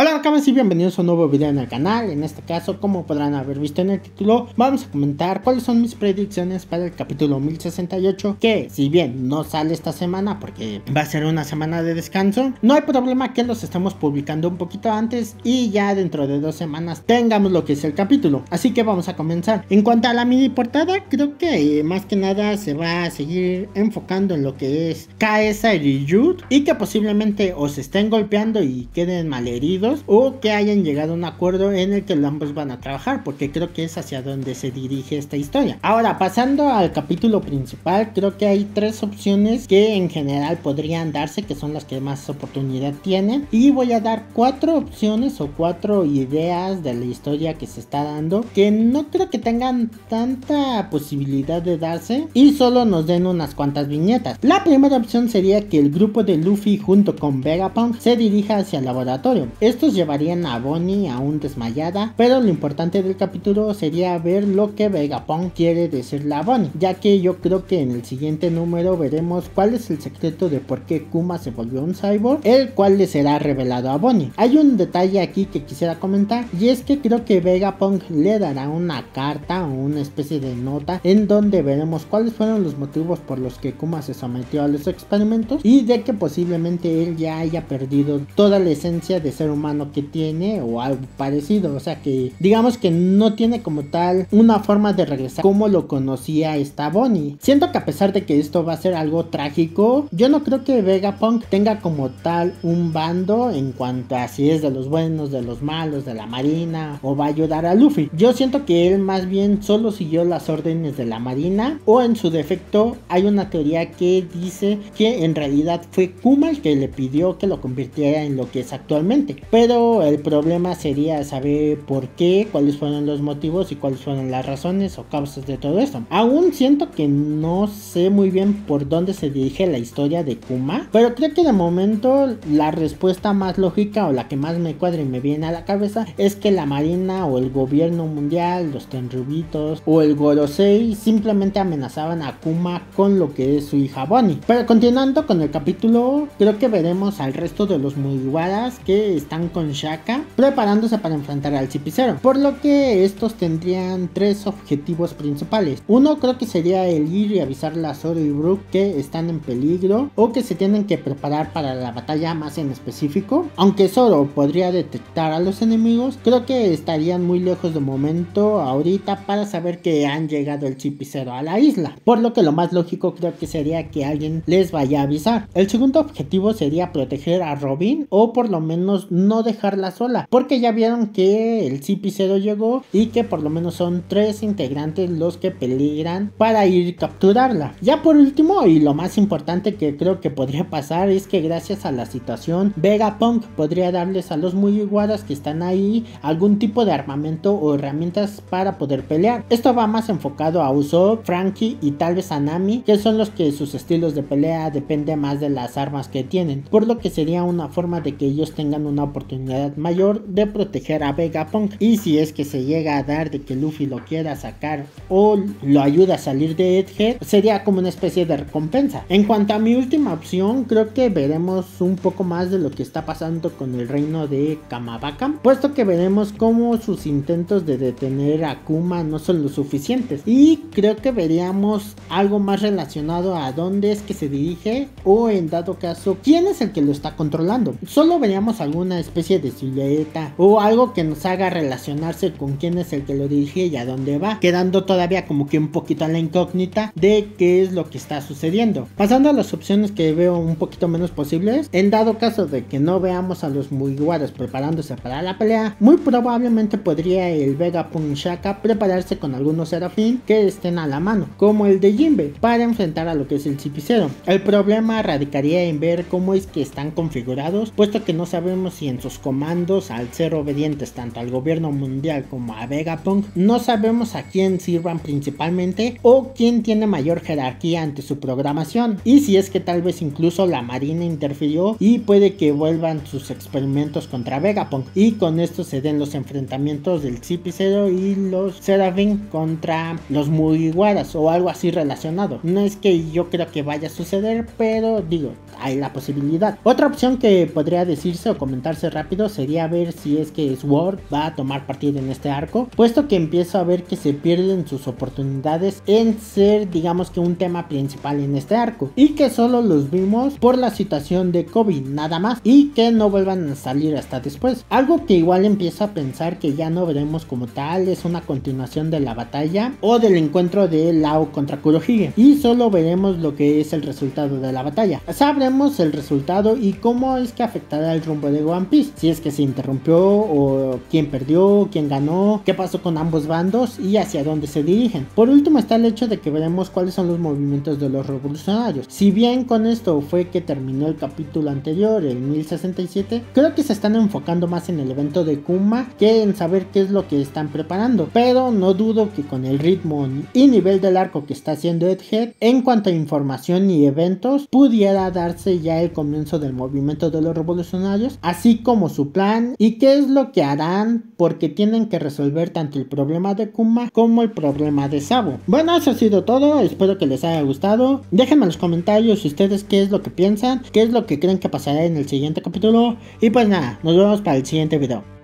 Hola cabros y bienvenidos a un nuevo video en el canal. En este caso, como podrán haber visto en el título, vamos a comentar cuáles son mis predicciones para el capítulo 1068, que si bien no sale esta semana porque va a ser una semana de descanso, no hay problema que los estamos publicando un poquito antes y ya dentro de 2 semanas tengamos lo que es el capítulo. Así que vamos a comenzar. En cuanto a la mini portada, creo que más que nada se va a seguir enfocando en lo que es Kaesa y Yud, y que posiblemente o se estén golpeando y queden malheridos o que hayan llegado a un acuerdo en el que ambos van a trabajar, porque creo que es hacia donde se dirige esta historia. Ahora, pasando al capítulo principal, creo que hay 3 opciones que en general podrían darse, que son las que más oportunidad tienen, y voy a dar 4 opciones o 4 ideas de la historia que se está dando, que no creo que tengan tanta posibilidad de darse y solo nos den unas cuantas viñetas. La primera opción sería que el grupo de Luffy junto con Vegapunk se dirija hacia el laboratorio. Estos llevarían a Bonnie aún desmayada, pero lo importante del capítulo sería ver lo que Vegapunk quiere decirle a Bonnie, ya que yo creo que en el siguiente número veremos cuál es el secreto de por qué Kuma se volvió un cyborg, el cual le será revelado a Bonnie. Hay un detalle aquí que quisiera comentar, y es que creo que Vegapunk le dará una carta o una especie de nota en donde veremos cuáles fueron los motivos por los que Kuma se sometió a los experimentos y de que posiblemente él ya haya perdido toda la esencia de ser humano que tiene o algo parecido, o sea que digamos que no tiene como tal una forma de regresar como lo conocía esta Bonnie. Siento que a pesar de que esto va a ser algo trágico, yo no creo que Vegapunk tenga como tal un bando en cuanto a si es de los buenos, de los malos, de la marina o va a ayudar a Luffy. Yo siento que él más bien solo siguió las órdenes de la marina, o en su defecto hay una teoría que dice que en realidad fue Kuma el que le pidió que lo convirtiera en lo que es actualmente. Pero el problema sería saber por qué, cuáles fueron los motivos y cuáles fueron las razones o causas de todo esto. Aún siento que no sé muy bien por dónde se dirige la historia de Kuma, pero creo que de momento la respuesta más lógica o la que más me cuadra y me viene a la cabeza es que la marina o el gobierno mundial, los Tenryubitos o el Gorosei simplemente amenazaban a Kuma con lo que es su hija Bonnie. Pero continuando con el capítulo, creo que veremos al resto de los Mugiwaras que están con Shaka preparándose para enfrentar al Chipicero, por lo que estos tendrían 3 objetivos principales. Uno creo que sería el ir y avisarle a Zoro y Brooke que están en peligro o que se tienen que preparar para la batalla más en específico. Aunque Zoro podría detectar a los enemigos, creo que estarían muy lejos de momento ahorita para saber que han llegado el Chipicero a la isla, por lo que lo más lógico creo que sería que alguien les vaya a avisar. El segundo objetivo sería proteger a Robin, o por lo menos no dejarla sola, porque ya vieron que el CP0 llegó y que por lo menos son 3 integrantes los que peligran para ir a capturarla. Ya por último y lo más importante que creo que podría pasar es que gracias a la situación Vegapunk podría darles a los Mugiwaras que están ahí algún tipo de armamento o herramientas para poder pelear. Esto va más enfocado a Usopp, Frankie y tal vez a Nami, que son los que sus estilos de pelea depende más de las armas que tienen, por lo que sería una forma de que ellos tengan una oportunidad mayor de proteger a Vegapunk, y si es que se llega a dar de que Luffy lo quiera sacar o lo ayuda a salir de Ed Head, sería como una especie de recompensa. En cuanto a mi última opción, creo que veremos un poco más de lo que está pasando con el reino de Kamabaka, puesto que veremos cómo sus intentos de detener a Kuma no son lo suficientes, y creo que veríamos algo más relacionado a dónde es que se dirige o en dado caso quién es el que lo está controlando. Solo veríamos alguna especie de silueta o algo que nos haga relacionarse con quién es el que lo dirige y a dónde va, quedando todavía como que un poquito a la incógnita de qué es lo que está sucediendo. Pasando a las opciones que veo un poquito menos posibles, en dado caso de que no veamos a los Mugiwaras preparándose para la pelea, muy probablemente podría el Vegapunk Shaka prepararse con algunos Serafín que estén a la mano, como el de Jimbe, para enfrentar a lo que es el Chipicero. El problema radicaría en ver cómo es que están configurados, puesto que no sabemos si en su comandos, al ser obedientes tanto al gobierno mundial como a Vegapunk, no sabemos a quién sirvan principalmente o quién tiene mayor jerarquía ante su programación, y si es que tal vez incluso la marina interfirió y puede que vuelvan sus experimentos contra Vegapunk y con esto se den los enfrentamientos del CP0 y los Serafín contra los Mugiwaras o algo así relacionado. No es que yo creo que vaya a suceder, pero digo, hay la posibilidad. Otra opción que podría decirse o comentarse rápido sería ver si es que Sword va a tomar partido en este arco, puesto que empiezo a ver que se pierden sus oportunidades en ser, digamos, que un tema principal en este arco, y que solo los vimos por la situación de Koby, nada más, y que no vuelvan a salir hasta después. Algo que igual empiezo a pensar que ya no veremos como tal es una continuación de la batalla o del encuentro de Lao contra Kurohige, y solo veremos lo que es el resultado de la batalla. Sabremos el resultado y cómo es que afectará el rumbo de One Piece, si es que se interrumpió o quién perdió, quién ganó, qué pasó con ambos bandos y hacia dónde se dirigen. Por último está el hecho de que veremos cuáles son los movimientos de los revolucionarios. Si bien con esto fue que terminó el capítulo anterior, el 1067, creo que se están enfocando más en el evento de Kuma que en saber qué es lo que están preparando, pero no dudo que con el ritmo y nivel del arco que está haciendo Ed Head en cuanto a información y eventos, pudiera darse ya el comienzo del movimiento de los revolucionarios, así como su plan y qué es lo que harán, porque tienen que resolver tanto el problema de Kuma como el problema de Sabo. Bueno, eso ha sido todo, espero que les haya gustado. Déjenme en los comentarios ustedes qué es lo que piensan, qué es lo que creen que pasará en el siguiente capítulo, y pues nada, nos vemos para el siguiente video.